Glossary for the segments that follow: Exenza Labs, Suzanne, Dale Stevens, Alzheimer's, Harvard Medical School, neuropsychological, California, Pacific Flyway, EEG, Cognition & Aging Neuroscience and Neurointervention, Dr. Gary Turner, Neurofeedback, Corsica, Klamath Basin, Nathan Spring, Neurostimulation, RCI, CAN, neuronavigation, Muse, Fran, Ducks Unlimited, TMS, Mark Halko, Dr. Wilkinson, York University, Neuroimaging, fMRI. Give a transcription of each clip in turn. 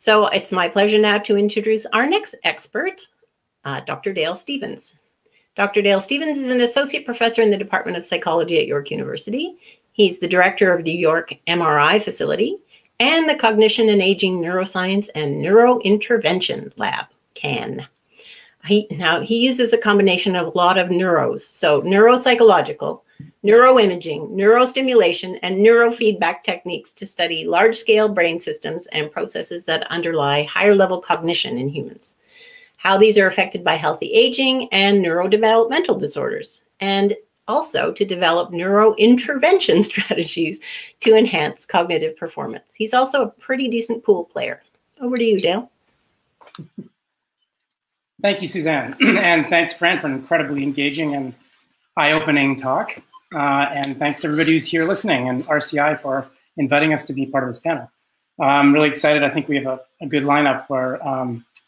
So it's my pleasure now to introduce our next expert, Dr. Dale Stevens. Dr. Dale Stevens is an associate professor in the Department of Psychology at York University. He's the director of the York MRI Facility and the Cognition and Aging Neuroscience and Neurointervention Lab, CAN. He uses a combination of a lot of neuros, so neuropsychological, neuroimaging, neurostimulation, and neurofeedback techniques to study large-scale brain systems and processes that underlie higher-level cognition in humans, how these are affected by healthy aging and neurodevelopmental disorders, and also to develop neurointervention strategies to enhance cognitive performance. He's also a pretty decent pool player. Over to you, Dale. Thank you, Suzanne. And thanks, Fran, for an incredibly engaging and eye-opening talk. And thanks to everybody who's here listening and RCI for inviting us to be part of this panel. I'm really excited. I think we have a good lineup where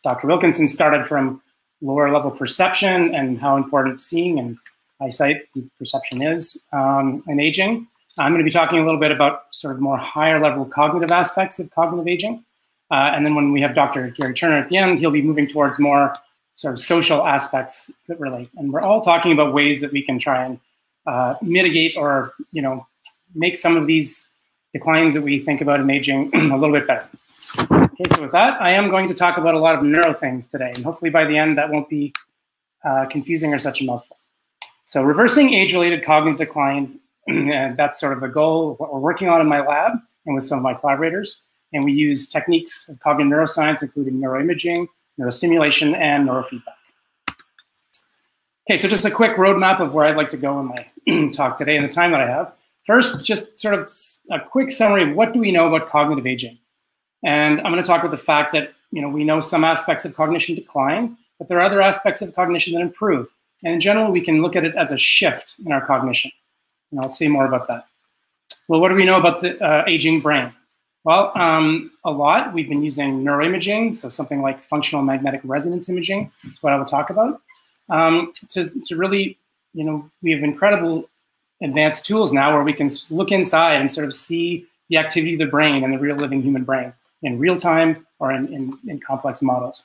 Dr. Wilkinson started from lower level perception and how important seeing and eyesight and perception is in aging. I'm going to be talking a little bit about sort of more higher level cognitive aspects of cognitive aging. And then when we have Dr. Gary Turner at the end, he'll be moving towards more sort of social aspects that relate. And we're all talking about ways that we can try and mitigate or, you know, make some of these declines that we think about in aging a little bit better. Okay, so with that, I am going to talk about a lot of neuro things today. And hopefully by the end, that won't be confusing or such a mouthful. So reversing age-related cognitive decline, that's sort of the goal of what we're working on in my lab and with some of my collaborators. And we use techniques of cognitive neuroscience, including neuroimaging, neurostimulation, and neurofeedback. Okay, so just a quick roadmap of where I'd like to go in my talk today and the time that I have. First, just sort of a quick summary of what do we know about cognitive aging? And I'm gonna talk about the fact that, you know, we know some aspects of cognition decline, but there are other aspects of cognition that improve. And in general, we can look at it as a shift in our cognition. And I'll say more about that. Well, what do we know about the aging brain? Well, a lot. We've been using neuroimaging, so something like functional magnetic resonance imaging. That's what I will talk about. To really, you know, we have incredible advanced tools now where we can look inside and sort of see the activity of the brain and the real living human brain in real time or in complex models.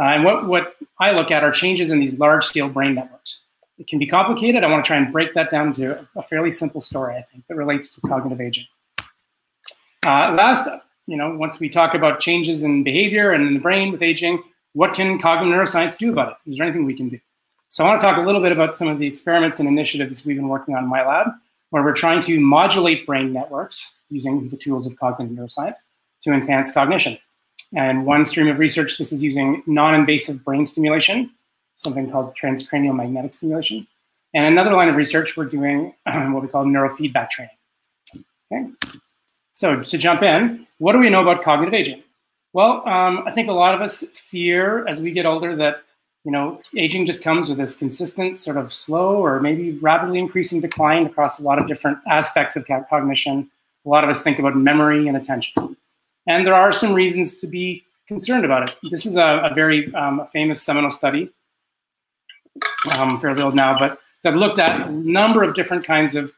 And what I look at are changes in these large-scale brain networks. It can be complicated. I want to try and break that down to a fairly simple story, I think, that relates to cognitive aging. Last, you know, once we talk about changes in behavior and in the brain with aging, what can cognitive neuroscience do about it? Is there anything we can do? So I want to talk a little bit about some of the experiments and initiatives we've been working on in my lab, where we're trying to modulate brain networks using the tools of cognitive neuroscience to enhance cognition. And one stream of research, this is using non-invasive brain stimulation, something called transcranial magnetic stimulation. And another line of research, we're doing what we call neurofeedback training. Okay. So to jump in, what do we know about cognitive aging? Well, I think a lot of us fear as we get older that, you know, aging just comes with this consistent sort of slow or maybe rapidly increasing decline across a lot of different aspects of cognition. A lot of us think about memory and attention. And there are some reasons to be concerned about it. This is a very famous seminal study, fairly old now, but that looked at a number of different kinds of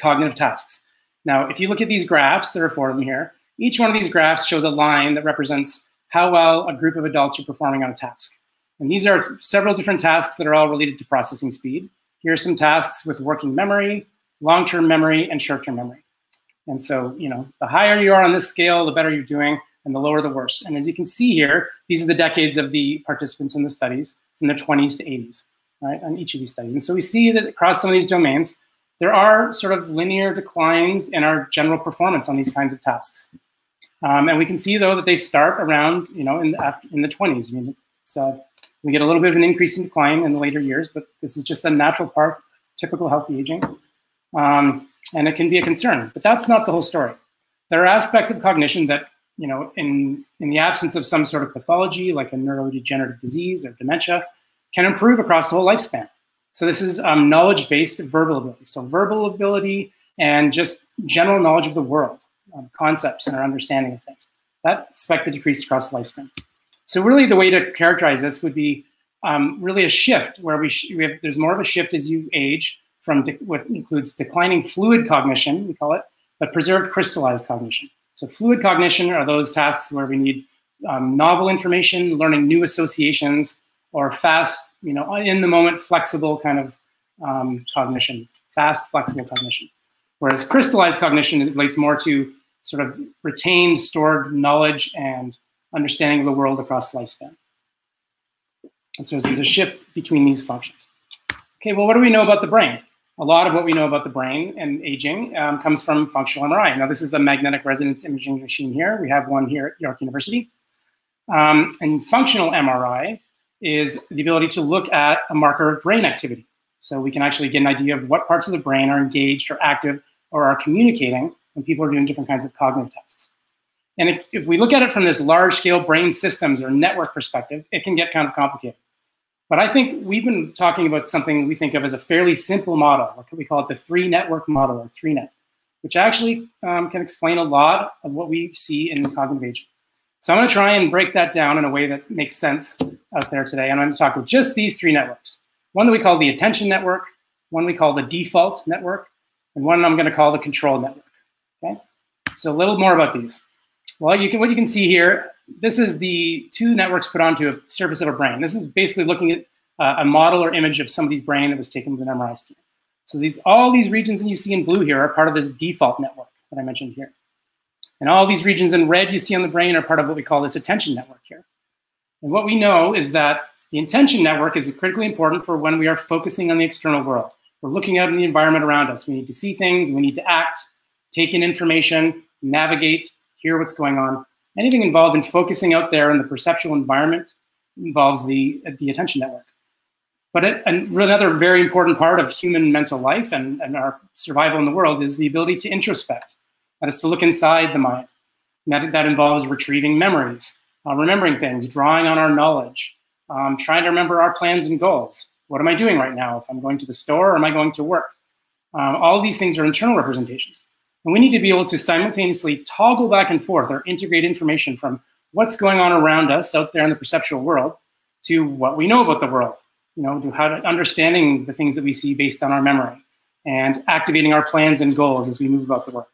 cognitive tasks. Now, if you look at these graphs, there are four of them here. Each one of these graphs shows a line that represents how well a group of adults are performing on a task. And these are several different tasks that are all related to processing speed. Here are some tasks with working memory, long-term memory, and short-term memory. And so, you know, the higher you are on this scale, the better you're doing, and the lower the worse. And as you can see here, these are the decades of the participants in the studies, from their 20s to 80s, right, on each of these studies. And so we see that across some of these domains, there are sort of linear declines in our general performance on these kinds of tasks. And we can see, though, that they start around, you know, in the 20s. I mean, it's, we get a little bit of an increase in decline in the later years, but this is just a natural part of typical healthy aging. And it can be a concern, but that's not the whole story. There are aspects of cognition that, you know, in the absence of some sort of pathology, like a neurodegenerative disease or dementia, can improve across the whole lifespan. So this is knowledge-based verbal ability. So verbal ability and just general knowledge of the world, concepts and our understanding of things. That's expected to decrease across the lifespan. So really the way to characterize this would be really a shift where there's more of a shift as you age, from what includes declining fluid cognition, we call it, but preserved crystallized cognition. So fluid cognition are those tasks where we need novel information, learning new associations, or fast, in the moment, flexible kind of cognition, fast, flexible cognition. Whereas crystallized cognition relates more to sort of retained, stored knowledge and understanding of the world across lifespan. And so there's a shift between these functions. Okay, well, what do we know about the brain? A lot of what we know about the brain and aging comes from functional MRI. Now, this is a magnetic resonance imaging machine here. We have one here at York University. And functional MRI is the ability to look at a marker of brain activity. So we can actually get an idea of what parts of the brain are engaged or active or are communicating when people are doing different kinds of cognitive tasks. And if we look at it from this large-scale brain systems or network perspective, it can get kind of complicated. But I think we've been talking about something we think of as a fairly simple model. We call it the three-network model, or 3NET, which actually can explain a lot of what we see in cognitive aging. So I'm going to try and break that down in a way that makes sense out there today. And I'm going to talk about just these three networks. One that we call the attention network, one we call the default network, and one I'm going to call the control network. Okay? So a little more about these. Well, what you can see here, this is the two networks put onto a surface of a brain. This is basically looking at a model or image of somebody's brain that was taken with an MRI scan. So all these regions that you see in blue here are part of this default network that I mentioned here. And all these regions in red you see on the brain are part of what we call this attention network here. And what we know is that the attention network is critically important for when we are focusing on the external world. We're looking out in the environment around us. We need to see things, we need to act, take in information, navigate, hear what's going on. Anything involved in focusing out there in the perceptual environment involves the attention network. But another very important part of human mental life and our survival in the world is the ability to introspect. That is to look inside the mind. That involves retrieving memories, remembering things, drawing on our knowledge, trying to remember our plans and goals. What am I doing right now? If I'm going to the store or am I going to work? All these things are internal representations. And we need to be able to simultaneously toggle back and forth or integrate information from what's going on around us out there in the perceptual world to what we know about the world, to how to understanding the things that we see based on our memory and activating our plans and goals as we move about the world.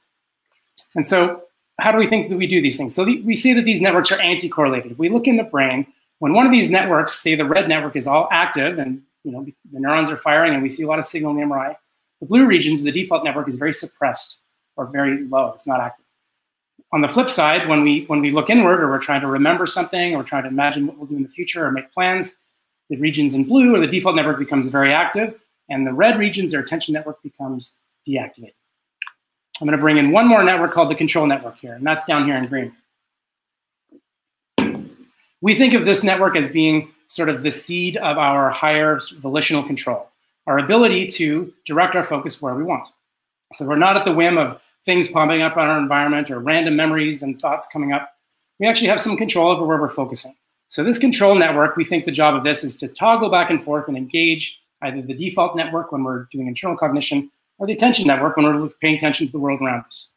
And so how do we think that we do these things? So we see that these networks are anti-correlated. If we look in the brain, when one of these networks, say the red network, is all active and the neurons are firing and we see a lot of signal in the MRI, the blue regions, the default network, is very suppressed or very low, it's not active. On the flip side, when we look inward or we're trying to remember something or we're trying to imagine what we'll do in the future or make plans, the regions in blue or the default network becomes very active and the red regions or attention network becomes deactivated. I'm gonna bring in one more network called the control network here, and that's down here in green. We think of this network as being sort of the seed of our higher volitional control, our ability to direct our focus where we want. So we're not at the whim of things popping up on our environment or random memories and thoughts coming up. We actually have some control over where we're focusing. So this control network, we think the job of this is to toggle back and forth and engage either the default network when we're doing internal cognition or the attention network when we're paying attention to the world around us.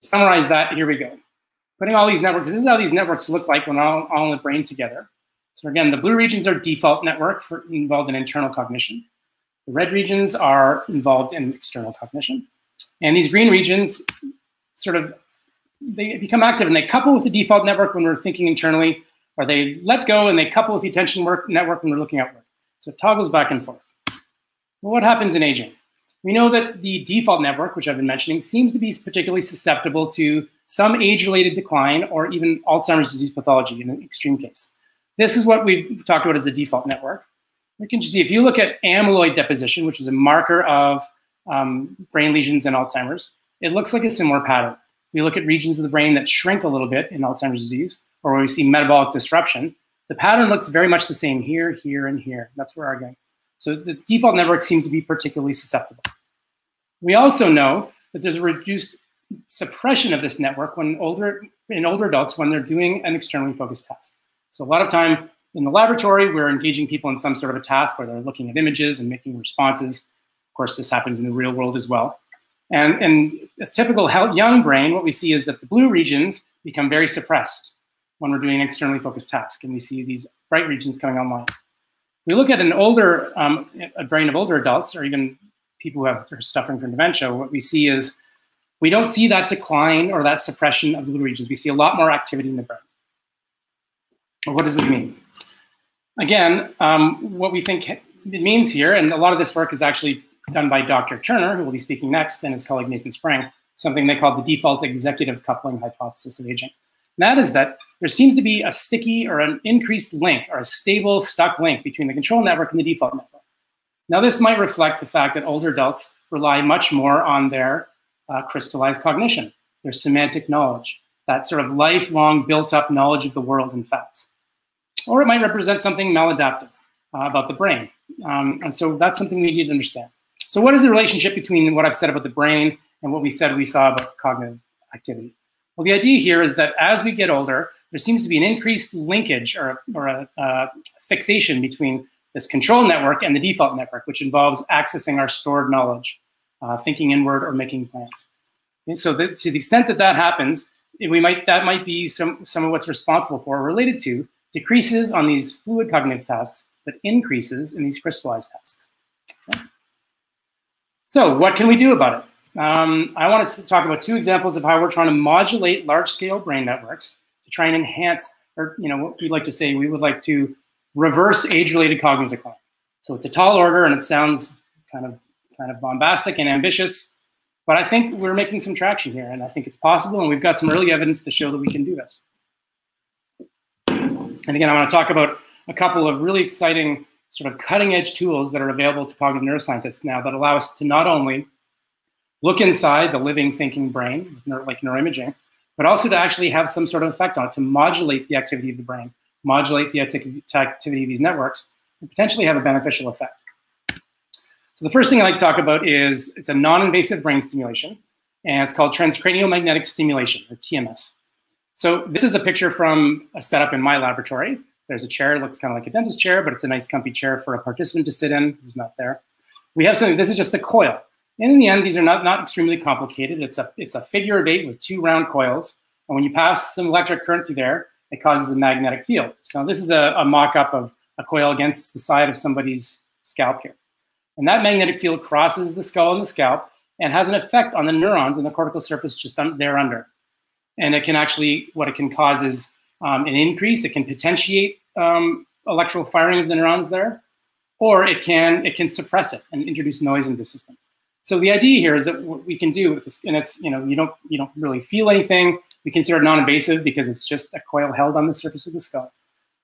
To summarize that, here we go. Putting all these networks, this is how these networks look like when all in the brain together. So again, the blue regions are default network involved in internal cognition. The red regions are involved in external cognition. And these green regions sort of, they become active and they couple with the default network when we're thinking internally, or they let go and they couple with the attention network when we're looking outward. So it toggles back and forth. Well, what happens in aging? We know that the default network, which I've been mentioning, seems to be particularly susceptible to some age-related decline or even Alzheimer's disease pathology in an extreme case. This is what we've talked about as the default network. We can see if you look at amyloid deposition, which is a marker of brain lesions in Alzheimer's, it looks like a similar pattern. We look at regions of the brain that shrink a little bit in Alzheimer's disease, or where we see metabolic disruption. The pattern looks very much the same here, here, and here. That's where we're going. So the default network seems to be particularly susceptible. We also know that there's a reduced suppression of this network when older adults when they're doing an externally focused task. So a lot of time, in the laboratory, we're engaging people in some sort of a task where they're looking at images and making responses. Of course, this happens in the real world as well. And as typical young brain, what we see is that the blue regions become very suppressed when we're doing an externally focused task, and we see these bright regions coming online. We look at an older, a brain of older adults, or even people who are suffering from dementia, what we see is we don't see that decline or that suppression of the blue regions. We see a lot more activity in the brain. What does this mean? Again, what we think it means here, and a lot of this work is actually done by Dr. Turner, who will be speaking next, and his colleague Nathan Spring, something they call the default executive coupling hypothesis of aging. And that is that there seems to be a sticky or an increased link or a stable stuck link between the control network and the default network. Now, this might reflect the fact that older adults rely much more on their crystallized cognition, their semantic knowledge, that sort of lifelong built-up knowledge of the world and facts. Or it might represent something maladaptive about the brain. And so that's something we need to understand. So what is the relationship between what I've said about the brain and what we said we saw about cognitive activity? Well, the idea here is that as we get older, there seems to be an increased linkage or a fixation between this control network and the default network, which involves accessing our stored knowledge, thinking inward or making plans. And so to the extent that that happens, that might be some of what's responsible for or related to decreases on these fluid cognitive tasks, but increases in these crystallized tasks. Okay. So what can we do about it? I wanted to talk about two examples of how we're trying to modulate large-scale brain networks to try and enhance, or what we'd like to say, we would like to reverse age-related cognitive decline. So it's a tall order, and it sounds kind of bombastic and ambitious, but I think we're making some traction here, and I think it's possible, and we've got some early evidence to show that we can do this. And again, I want to talk about a couple of really exciting sort of cutting-edge tools that are available to cognitive neuroscientists now that allow us to not only look inside the living, thinking brain, like neuroimaging, but also to actually have some sort of effect on it, to modulate the activity of the brain, modulate the activity of these networks, and potentially have a beneficial effect. So the first thing I'd like to talk about is it's a non-invasive brain stimulation, and it's called transcranial magnetic stimulation, or TMS. So this is a picture from a setup in my laboratory. There's a chair, it looks kind of like a dentist chair, but it's a nice comfy chair for a participant to sit in who's not there. We have something, this is just the coil. And in the end, these are not extremely complicated. It's a figure of 8 with 2 round coils. And when you pass some electric current through there, it causes a magnetic field. So this is a mock-up of a coil against the side of somebody's scalp here. And that magnetic field crosses the skull and the scalp and has an effect on the neurons and the cortical surface just there under. And it can actually, what it can cause is an increase. It can potentiate electrical firing of the neurons there, or it can suppress it and introduce noise into the system. So the idea here is that what we can do with this, and it's, you don't really feel anything. We consider it non-invasive because it's just a coil held on the surface of the skull.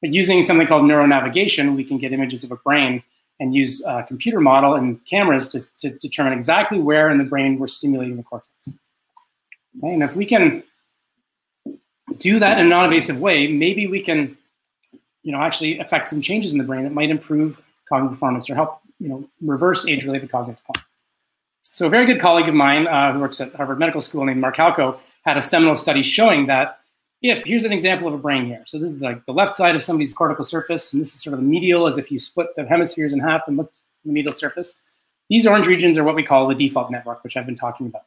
But using something called neuronavigation, we can get images of a brain and use a computer model and cameras to determine exactly where in the brain we're stimulating the cortex. Okay, and if we can do that in a non-invasive way, maybe we can, actually affect some changes in the brain that might improve cognitive performance or help, reverse age-related cognitive decline. So a very good colleague of mine who works at Harvard Medical School named Mark Halko had a seminal study showing that here's an example of a brain here. So this is like the left side of somebody's cortical surface, and this is sort of the medial, as if you split the hemispheres in half and looked at the medial surface. These orange regions are what we call the default network, which I've been talking about.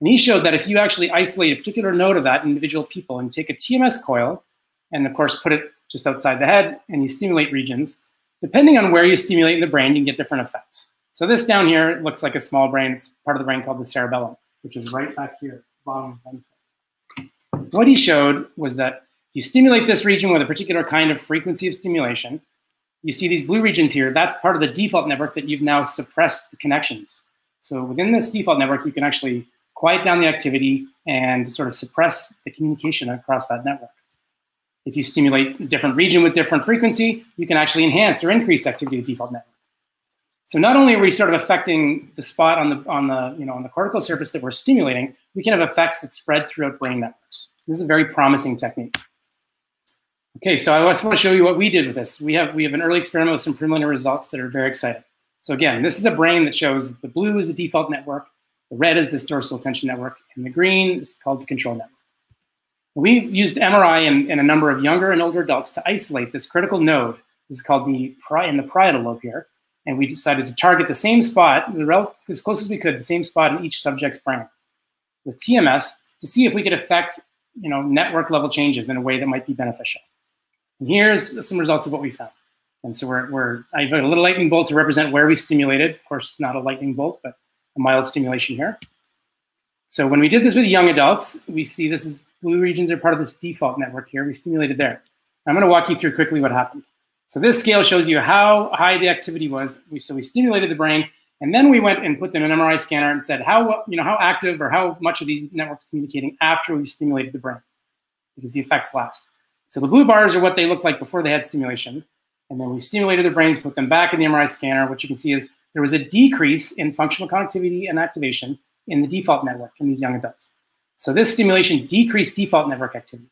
And he showed that if you actually isolate a particular node of that individual people and take a TMS coil and, of course, put it just outside the head and you stimulate regions, depending on where you stimulate in the brain, you can get different effects. So this down here looks like a small brain. It's part of the brain called the cerebellum, which is right back here, bottom of the head. What he showed was that if you stimulate this region with a particular kind of frequency of stimulation, you see these blue regions here. That's part of the default network that you've now suppressed the connections. So within this default network, you can actually quiet down the activity and sort of suppress the communication across that network. If you stimulate a different region with different frequency, you can actually enhance or increase activity of the default network. So not only are we sort of affecting the spot on the cortical surface that we're stimulating, we can have effects that spread throughout brain networks. This is a very promising technique. Okay, so I just want to show you what we did with this. We have an early experiment with some preliminary results that are very exciting. So again, this is a brain that shows the blue is the default network, the red is this dorsal attention network, and the green is called the control network. We used MRI in a number of younger and older adults to isolate this critical node. This is called the parietal lobe here. And we decided to target the same spot, as close as we could, the same spot in each subject's brain with TMS to see if we could affect network level changes in a way that might be beneficial. And here's some results of what we found. And so I've got a little lightning bolt to represent where we stimulated. Of course, not a lightning bolt, but mild stimulation here. So when we did this with young adults, we see this is blue regions are part of this default network here. We stimulated there. I'm going to walk you through quickly what happened. So this scale shows you how high the activity was. So we stimulated the brain, and then we went and put them in an MRI scanner and said, how active or how much are these networks communicating after we stimulated the brain, because the effects last. So the blue bars are what they looked like before they had stimulation. And then we stimulated their brains, put them back in the MRI scanner. What you can see is there was a decrease in functional connectivity and activation in the default network in these young adults. So this stimulation decreased default network activity.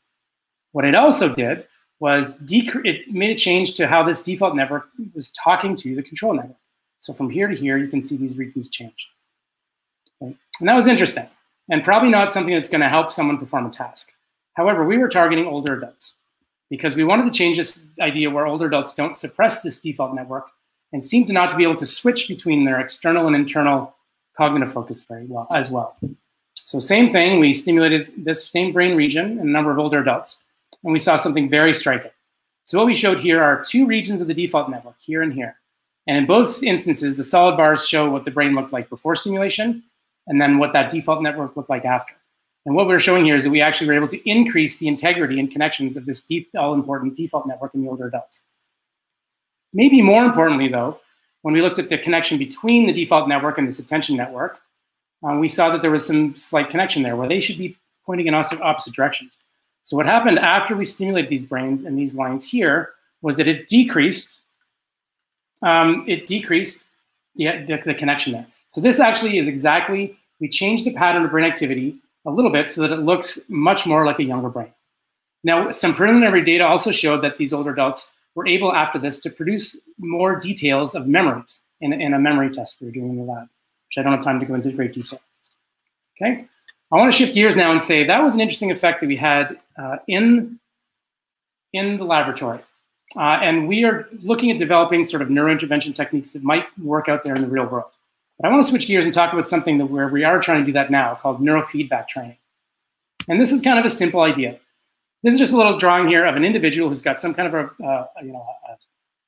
What it also did was it made a change to how this default network was talking to the control network. So from here to here, you can see these regions change. Okay. And that was interesting, and probably not something that's going to help someone perform a task. However, we were targeting older adults because we wanted to change this idea where older adults don't suppress this default network and seem to not to be able to switch between their external and internal cognitive focus very well as well. So same thing, we stimulated this same brain region in a number of older adults, and we saw something very striking. So what we showed here are two regions of the default network, here and here. And in both instances, the solid bars show what the brain looked like before stimulation and then what that default network looked like after. And what we're showing here is that we actually were able to increase the integrity and connections of this all-important default network in the older adults. Maybe more importantly, though, when we looked at the connection between the default network and this attention network, we saw that there was some slight connection there where they should be pointing in opposite directions. So what happened after we stimulate these brains and these lines here was that it decreased the connection there. So this actually is exactly, we changed the pattern of brain activity a little bit so that it looks much more like a younger brain. Now, some preliminary data also showed that these older adults were able after this to produce more details of memories in a memory test we were doing in the lab, which I don't have time to go into great detail. Okay, I want to shift gears now and say that was an interesting effect that we had in the laboratory. And we are looking at developing sort of neurointervention techniques that might work out there in the real world. But I want to switch gears and talk about something that where we are trying to do that now called neurofeedback training. And this is kind of a simple idea. This is just a little drawing here of an individual who's got some kind of a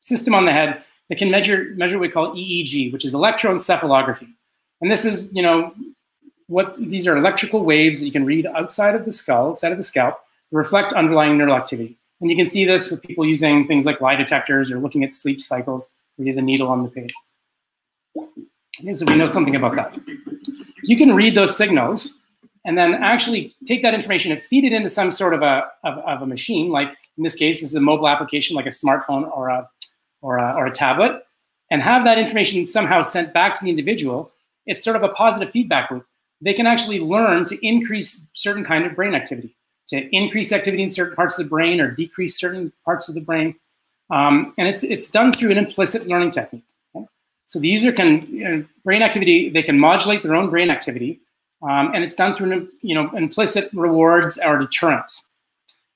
system on the head that can measure what we call EEG, which is electroencephalography. And this is, you know, these are electrical waves that you can read outside of the skull, outside of the scalp, that reflect underlying neural activity. And you can see this with people using things like lie detectors or looking at sleep cycles. We did the needle on the page. Okay, so we know something about that. You can read those signals and then actually take that information and feed it into some sort of a machine. Like in this case, this is a mobile application like a smartphone or a tablet, and have that information somehow sent back to the individual. It's sort of a positive feedback loop. They can actually learn to increase certain kind of brain activity, to increase activity in certain parts of the brain or decrease certain parts of the brain. And it's done through an implicit learning technique. Okay? So the user can, brain activity, they can modulate their own brain activity, and it's done through, implicit rewards or deterrence.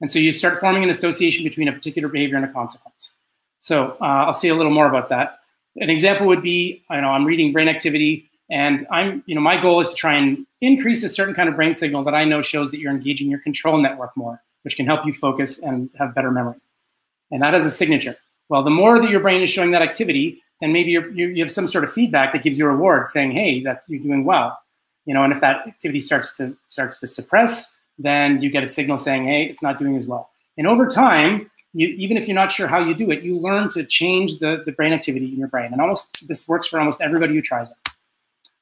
And so you start forming an association between a particular behavior and a consequence. So I'll say a little more about that. An example would be, I'm reading brain activity, and my goal is to try and increase a certain kind of brain signal that I know shows that you're engaging your control network more, which can help you focus and have better memory. And that is a signature. Well, the more that your brain is showing that activity, then maybe you have some sort of feedback that gives you a reward saying, hey, you're doing well. And if that activity starts to suppress, then you get a signal saying, hey, it's not doing as well. And over time, even if you're not sure how you do it, you learn to change the brain activity in your brain. And this works for almost everybody who tries it.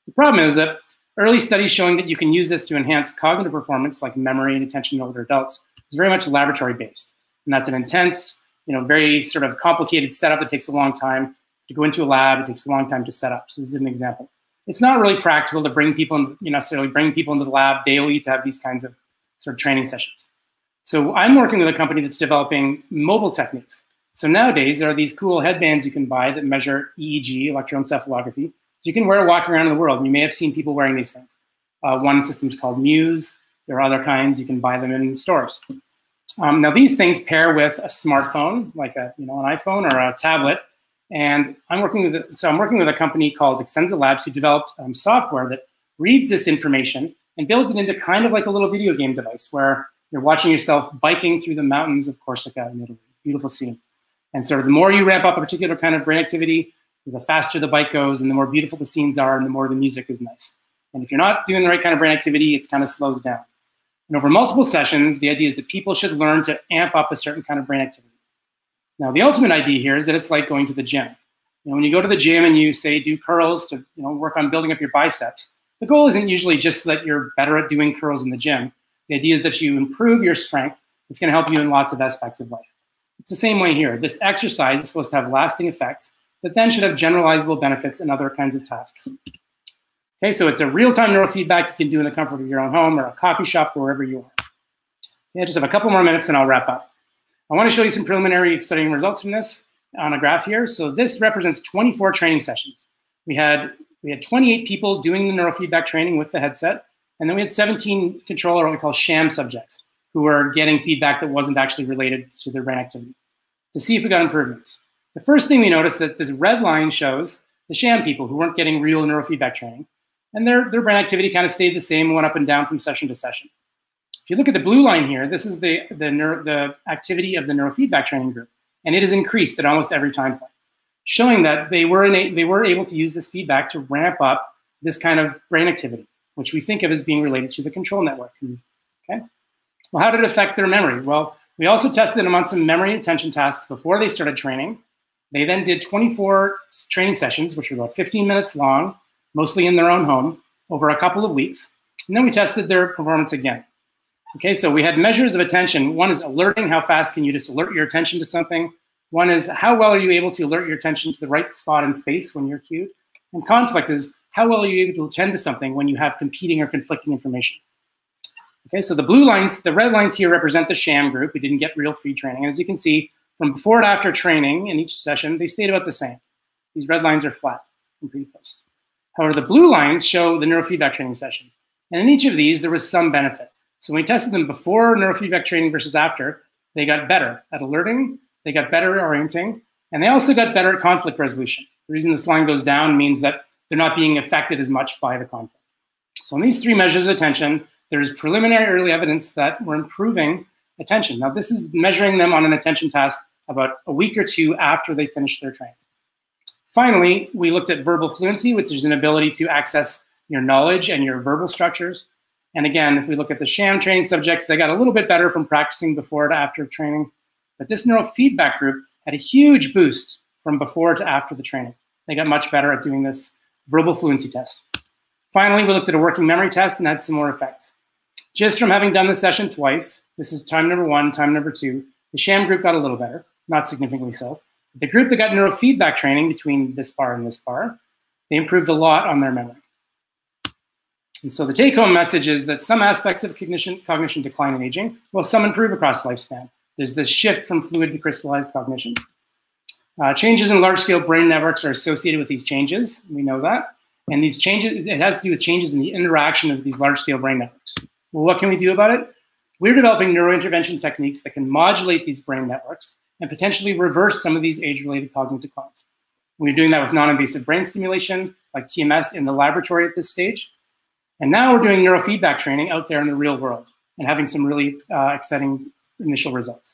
The problem is that early studies showing that you can use this to enhance cognitive performance, like memory and attention in older adults, is very much laboratory-based. And that's an intense, very sort of complicated setup that takes a long time to go into a lab. It takes a long time to set up. So this is an example. It's not really practical to bring people, necessarily bring people into the lab daily to have these kinds of sort of training sessions. So I'm working with a company that's developing mobile techniques. So nowadays, there are these cool headbands you can buy that measure EEG, electroencephalography. You can wear walking around in the world, and you may have seen people wearing these things. One system's called Muse. There are other kinds. You can buy them in stores. Now these things pair with a smartphone, like an iPhone or a tablet. And I'm working with a company called Exenza Labs who developed software that reads this information and builds it into kind of like a little video game device where you're watching yourself biking through the mountains of Corsica in Italy. Beautiful scene. And sort of the more you ramp up a particular kind of brain activity, the faster the bike goes and the more beautiful the scenes are and the more the music is nice. And if you're not doing the right kind of brain activity, it kind of slows down. And over multiple sessions, the idea is that people should learn to amp up a certain kind of brain activity. Now, the ultimate idea here is that it's like going to the gym. You know, when you go to the gym and you say do curls to work on building up your biceps, the goal isn't usually just that you're better at doing curls in the gym. The idea is that you improve your strength. It's going to help you in lots of aspects of life. It's the same way here. This exercise is supposed to have lasting effects that then should have generalizable benefits in other kinds of tasks. Okay, so it's a real-time neurofeedback you can do in the comfort of your own home or a coffee shop, wherever you are. Yeah, just have a couple more minutes and I'll wrap up. I want to show you some preliminary studying results from this on a graph here. So this represents 24 training sessions. We had 28 people doing the neurofeedback training with the headset, and then we had 17 control, or what we call sham subjects, who were getting feedback that wasn't actually related to their brain activity to see if we got improvements. The first thing we noticed that this red line shows the sham people who weren't getting real neurofeedback training, and their brain activity kind of stayed the same, went up and down from session to session. If you look at the blue line here, this is the activity of the neurofeedback training group, and it is increased at almost every time point, showing that they were able to use this feedback to ramp up this kind of brain activity, which we think of as being related to the control network. Okay. Well, how did it affect their memory? Well, we also tested them on some memory and attention tasks before they started training. They then did 24 training sessions, which were about 15 minutes long, mostly in their own home, over a couple of weeks. And then we tested their performance again. Okay, so we had measures of attention. One is alerting, how fast can you just alert your attention to something? One is how well are you able to alert your attention to the right spot in space when you're cued? And conflict is how well are you able to attend to something when you have competing or conflicting information? Okay, so the blue lines, the red lines here represent the sham group. We didn't get real free training. And as you can see, from before and after training in each session, they stayed about the same. These red lines are flat from pre-post. However, the blue lines show the neurofeedback training session. And in each of these, there was some benefit. So when we tested them before neurofeedback training versus after, they got better at alerting, they got better at orienting, and they also got better at conflict resolution. The reason this line goes down means that they're not being affected as much by the conflict. So in these three measures of attention, there is preliminary early evidence that we're improving attention. Now, this is measuring them on an attention task about a week or two after they finish their training. Finally, we looked at verbal fluency, which is an ability to access your knowledge and your verbal structures. And again, if we look at the sham training subjects, they got a little bit better from practicing before to after training. But this neurofeedback group had a huge boost from before to after the training. They got much better at doing this verbal fluency test. Finally, we looked at a working memory test and had similar effects. Just from having done this session twice, this is time number one, time number two, the sham group got a little better, not significantly so. The group that got neurofeedback training between this bar and this bar, they improved a lot on their memory. And so the take-home message is that some aspects of cognition decline in aging, while some improve across lifespan. There's this shift from fluid to crystallized cognition. Changes in large-scale brain networks are associated with these changes. We know that. And these changes, it has to do with changes in the interaction of these large-scale brain networks. Well, what can we do about it? We're developing neurointervention techniques that can modulate these brain networks and potentially reverse some of these age-related cognitive declines. We're doing that with non-invasive brain stimulation, like TMS, in the laboratory at this stage. And now we're doing neurofeedback training out there in the real world and having some really exciting initial results.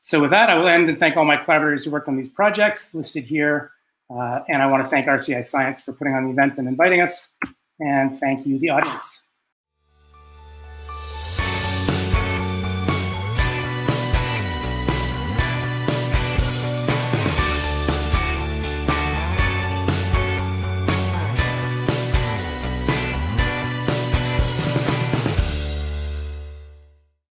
So with that, I will end and thank all my collaborators who worked on these projects listed here. And I want to thank RCI Science for putting on the event and inviting us. And thank you, the audience.